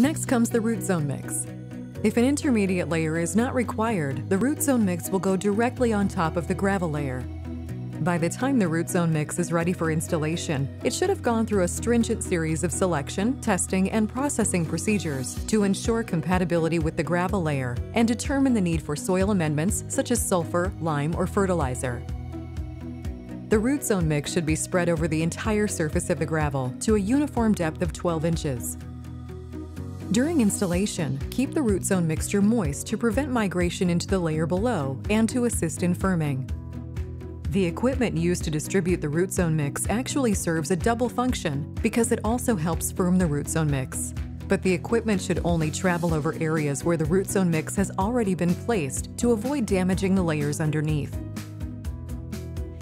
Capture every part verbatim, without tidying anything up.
Next comes the rootzone mix. If an intermediate layer is not required, the rootzone mix will go directly on top of the gravel layer. By the time the rootzone mix is ready for installation, it should have gone through a stringent series of selection, testing, and processing procedures to ensure compatibility with the gravel layer and determine the need for soil amendments such as sulfur, lime, or fertilizer. The rootzone mix should be spread over the entire surface of the gravel to a uniform depth of twelve inches. During installation, keep the rootzone mixture moist to prevent migration into the layer below and to assist in firming. The equipment used to distribute the rootzone mix actually serves a double function because it also helps firm the rootzone mix. But the equipment should only travel over areas where the rootzone mix has already been placed to avoid damaging the layers underneath.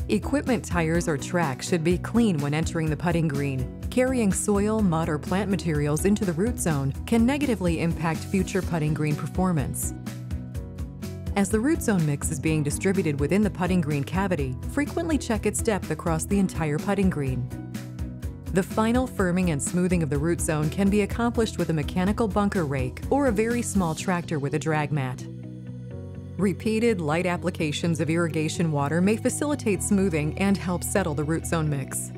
Equipment tires or tracks should be clean when entering the putting green. Carrying soil, mud, or plant materials into the rootzone can negatively impact future putting green performance. As the rootzone mix is being distributed within the putting green cavity, frequently check its depth across the entire putting green. The final firming and smoothing of the rootzone can be accomplished with a mechanical bunker rake or a very small tractor with a drag mat. Repeated light applications of irrigation water may facilitate smoothing and help settle the rootzone mix.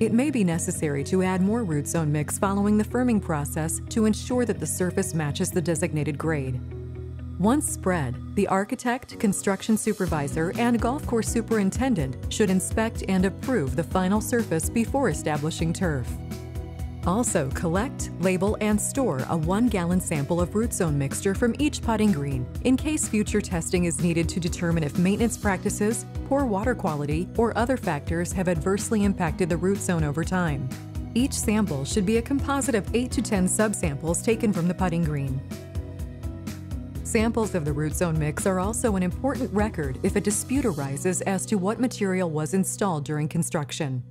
It may be necessary to add more rootzone mix following the firming process to ensure that the surface matches the designated grade. Once spread, the architect, construction supervisor, and golf course superintendent should inspect and approve the final surface before establishing turf. Also, collect, label, and store a one-gallon sample of rootzone mixture from each putting green in case future testing is needed to determine if maintenance practices, poor water quality, or other factors have adversely impacted the rootzone over time. Each sample should be a composite of eight to ten subsamples taken from the putting green. Samples of the rootzone mix are also an important record if a dispute arises as to what material was installed during construction.